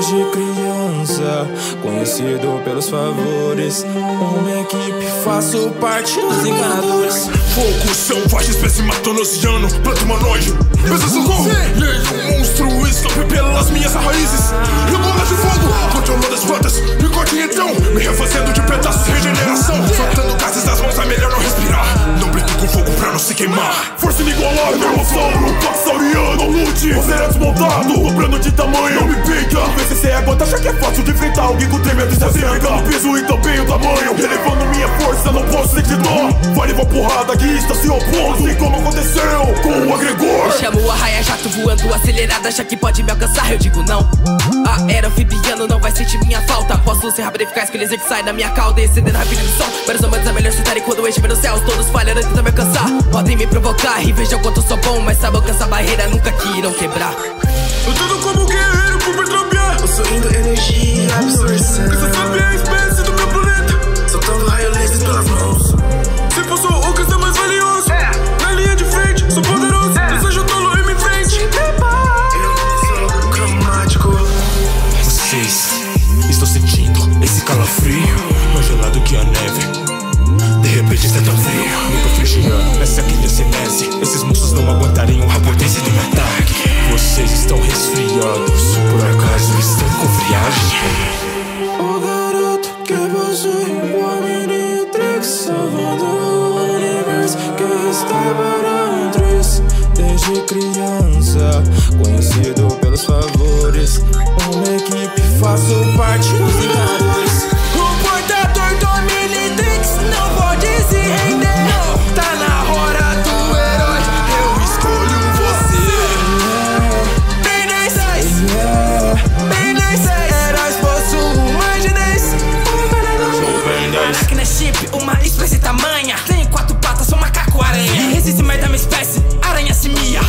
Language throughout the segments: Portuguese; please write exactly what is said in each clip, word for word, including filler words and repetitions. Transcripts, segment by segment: Desde criança, conhecido pelos favores, uma equipe, faço parte dos enganadores. Fogo selvagem, espécie matando oceano, planta humanoide, peça socorro. Leio um monstro, escape pelas minhas raízes. E o bola de fogo, controlando as plantas, me corte então, me refazendo de pedaços, regeneração. Soltando gases das mãos, é melhor não respirar. Não brinque com fogo pra não se queimar. Força inigualável, meu ossauro, paxauriano, lute, você é desmontado, dobrando de tamanho, me pica. Vê se é bota, acha que é fácil de enfrentar alguém com tremendo estacega. O peso e também o tamanho, elevando minha força, não posso sentir dó. Vale uma porrada que está se opondo, assim como aconteceu com o Agregor. Eu chamo o Arraia Jato voando acelerada, acha que pode me alcançar, eu digo não. A era anfibiano não vai sentir minha falta. Posso ser rápido e eficaz que eles que sai na minha cauda, excedendo a rapidez do sol. Vários humanos é melhor chutar, e quando eu estiver nos céus, todos falhando tentam me alcançar. Podem me provocar e vejam quanto eu sou bom, mas sabe alcançar a barreira nunca que irão quebrar. Eu tudo como guerreiro por perturbar, consumindo energia e absorção. Você sabe a espécie do meu planeta, soltando raio laser pelas mãos. Se posso o que é mais valioso, é. Na linha de frente, sou poderoso, é. Nos ajudando em minha frente. Eu sou cromático. Vocês, estou sentindo esse calafrio, mais gelado que a neve. De repente está tão frio, nunca frigiando essa quindiacinese. Esses monstros não aguentariam a potência de um ataque. Vocês estão resfriados, por acaso estão com friagem? O garoto que possui uma mini-trix, salvando o universo que está para trás. Desde criança, conhecido pelos favores, uma equipe, faço parte dos enganadores.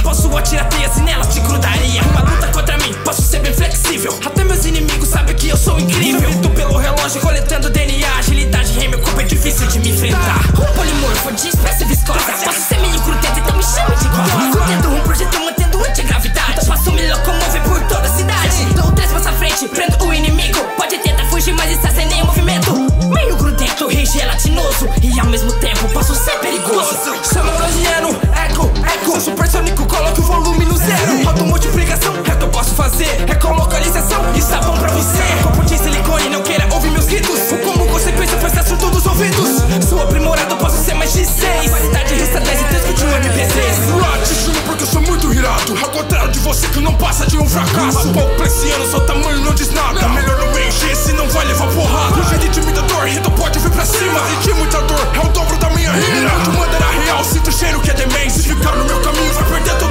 Posso atirar teias e nelas te grudaria. Uma luta contra mim, posso ser bem flexível. Até meus inimigos sabem que eu sou incrível. Grito pelo relógio, coletando D N A. Agilidade, rei, meu corpo é difícil de me enfrentar. Um polimorfo de espécie viscosa, posso ser meio grudento, então me chame de gosta. Contendo um projeto, mantendo antigravidade, então posso me locomover por toda a cidade. Dou três passos à frente, prendo o inimigo. Pode tentar fugir, mas está sem nenhum movimento. Meio grudento, rei gelatinoso, e ao mesmo tempo posso ser perigoso. Chama o Logiano, eco, eco, supersônico. Coloque o volume no zero. Automultiplicação é o que eu posso fazer. É com localização, está bom pra você. Copo de silicone, não queira ouvir meus gritos. O como consequência faz assunto dos ouvidos. Sou aprimorado, posso ser mais de seis. Qualidade resta dez e transmitir um M P três. Lá te juro porque eu sou muito irado, ao contrário de você que não passa de um fracasso. O pau preciano, seu tamanho não diz nada. Melhor não encher, se não vai levar porrada. Hoje é intimidador, então pode vir pra cima. Senti muita dor, é o dobro da minha rira. Tu mandará real, sinto o cheiro que é demência. Se ficar no meu caminho vai perder todo.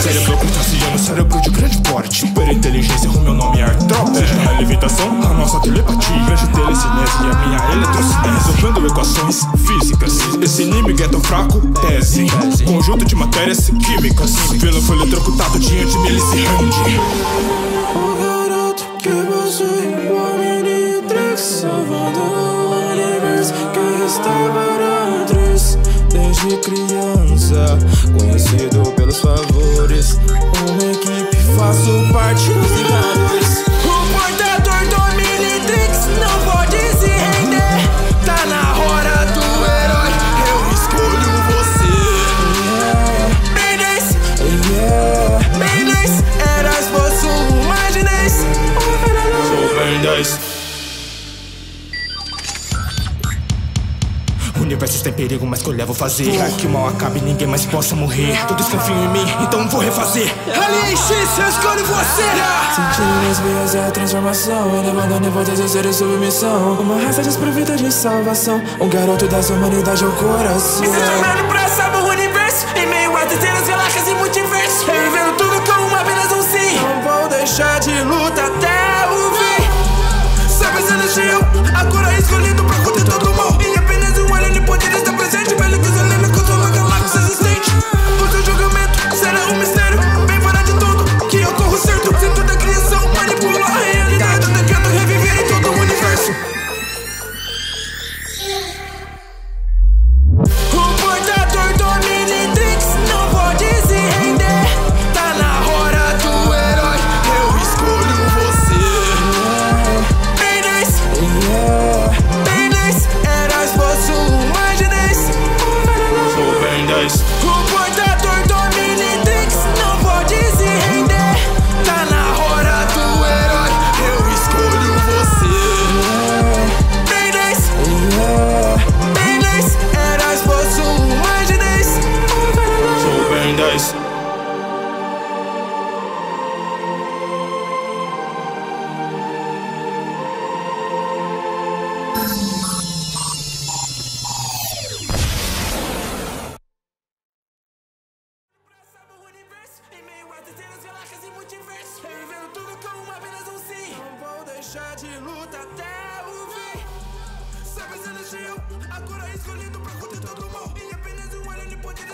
Cérebro contraciano, cérebro de grande porte, super inteligência, o meu nome é Artrop. Veja na levitação, a nossa telepatia, vejo telecinese e a minha eletrocinese. Resolvendo equações físicas, esse inimigo é tão fraco, tese. Conjunto de matérias químicas, pelo foi eletrocutado diante de mim ele se rende. O garoto que possui uma mini-trix, salvando o universo que está para trás. Desde criança, conhecido pelos favores, uma equipe, faço parte dos enganadores. O portador do Minitrix não pode se render. Tá na hora do herói, eu escolho você. Mayonnaise, yeah, Mayonnaise, yeah. Heróis possuem imaginez. Sou Mayonnaise. O universo está em perigo, mas que eu levo fazer. Pra que o mal acabe e ninguém mais possa morrer. Todos confiam em mim, então vou refazer. Alien X, eu escolho você. Sentindo as vias é a transformação, elevando níveis de zero e submissão. Uma raça desprovida de salvação, um garoto da humanidade ao coração. Me sinto olhando pra salvar o universo, em meio a terceiras galáxias e multiversos. Revendo tudo como apenas um sim. Não vou deixar de lutar até o fim. Sabe, se elegeu, agora escolhido pra conter todo o mal. E apenas diverso. Vivendo tudo como apenas um sim. Não vou deixar de lutar até o fim. Sabe se elegeu, agora escolhido pra curtir todo mundo. E apenas um olho de poder.